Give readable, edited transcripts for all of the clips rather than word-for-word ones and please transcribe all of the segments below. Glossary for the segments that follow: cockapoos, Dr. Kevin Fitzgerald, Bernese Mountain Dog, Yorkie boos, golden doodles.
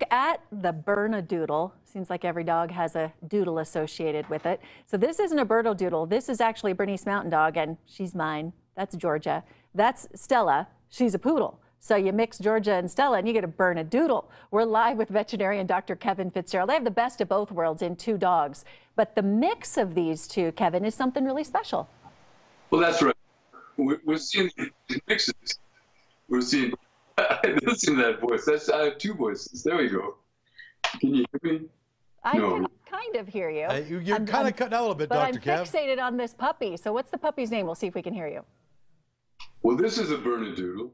look at the Bernese doodle. Seems like every dog has a doodle associated with it. So this isn't a Bernese doodle. This is actually a Bernese Mountain Dog, and she's mine. That's Georgia. That's Stella. She's a poodle. So you mix Georgia and Stella, and you get a Bernese doodle. We're live with veterinarian Dr. Kevin Fitzgerald. They have the best of both worlds in two dogs. But the mix of these two, Kevin, is something really special. Well, that's right. We're seeing these mixes. We're seeing... I listen to that voice. I have two voices. There we go. Can you hear me? I can kind of hear you. You're kind of cutting out a little bit, Dr. Kev. But I'm fixated on this puppy. So what's the puppy's name? We'll see if we can hear you. Well, this is a Bernese doodle,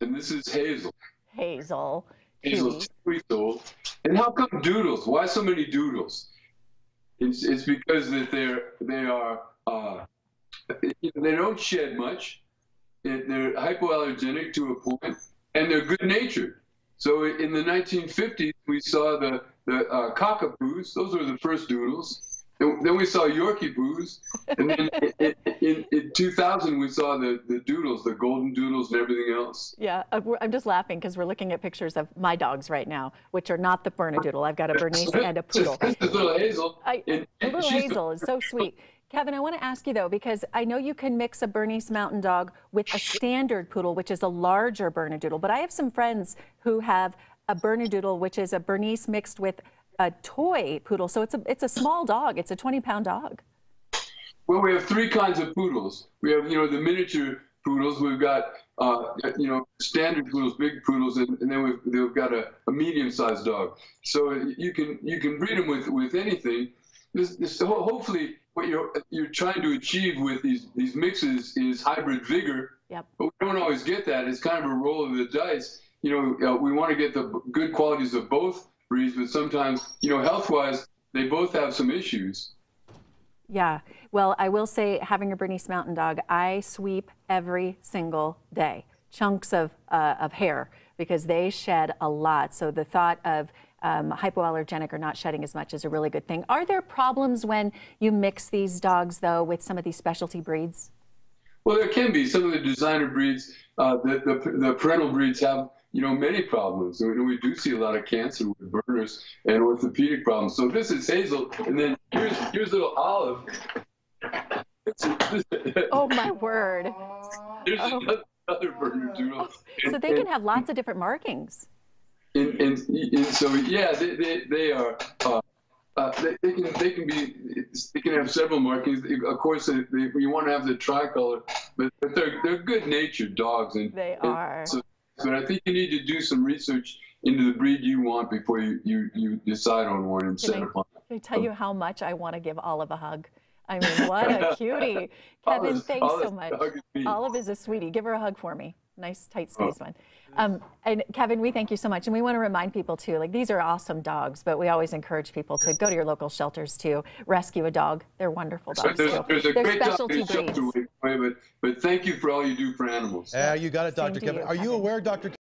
and this is Hazel. Hazel. Hazel's 2 weeks old. And how come doodles? Why so many doodles? It's because that they don't shed much. They're hypoallergenic to a point. And they're good-natured. So in the 1950s, we saw the cockapoos. Those were the first doodles. And then we saw Yorkie boos. And then in 2000, we saw the doodles, the golden doodles and everything else. Yeah, I'm just laughing because we're looking at pictures of my dogs right now, which are not the Bernese doodle. I've got a Bernese and a poodle. This is little Hazel. Little Hazel is so sweet. Kevin, I want to ask you, though, because I know you can mix a Bernese Mountain Dog with a standard poodle, which is a larger Bernese doodle, but I have some friends who have a Bernese doodle, which is a Bernese mixed with a toy poodle. So it's a small dog. It's a 20-pound dog. Well, we have three kinds of poodles. We have, the miniature poodles. We've got, standard poodles, big poodles, and then we've got a medium-sized dog. So you can breed them with anything. Hopefully, what you're trying to achieve with these mixes is hybrid vigor. Yep. But we don't always get that. It's kind of a roll of the dice. We want to get the good qualities of both breeds, but sometimes, health-wise, they both have some issues. Yeah. Well, I will say, having a Bernese Mountain Dog, I sweep every single day chunks of hair because they shed a lot. So the thought of hypoallergenic or not shedding as much is a really good thing. Are there problems when you mix these dogs, though, with some of these specialty breeds? Well, there can be. Some of the designer breeds, the parental breeds have, many problems. We do see a lot of cancer with Bernese and orthopedic problems. So this is Hazel, and then here's little Olive. Oh, my word. There's another Bernese doodle. So they can have lots of different markings. And so, yeah, they are. They can have several markings. Of course, you want to have the tricolor, but they're good-natured dogs. They are. So, but I think you need to do some research into the breed you want before you decide on one and set upon it. Can I tell you how much I want to give Olive a hug? I mean, what a cutie! Kevin, thanks so much. Olive is a sweetie. Give her a hug for me. Nice tight squeeze one. And Kevin, we thank you so much. And we want to remind people too, these are awesome dogs, but we always encourage people to go to your local shelters to rescue a dog. They're wonderful dogs. They're great specialty breeds. But thank you for all you do for animals. You got it, Dr. Kevin. Are you aware, Dr.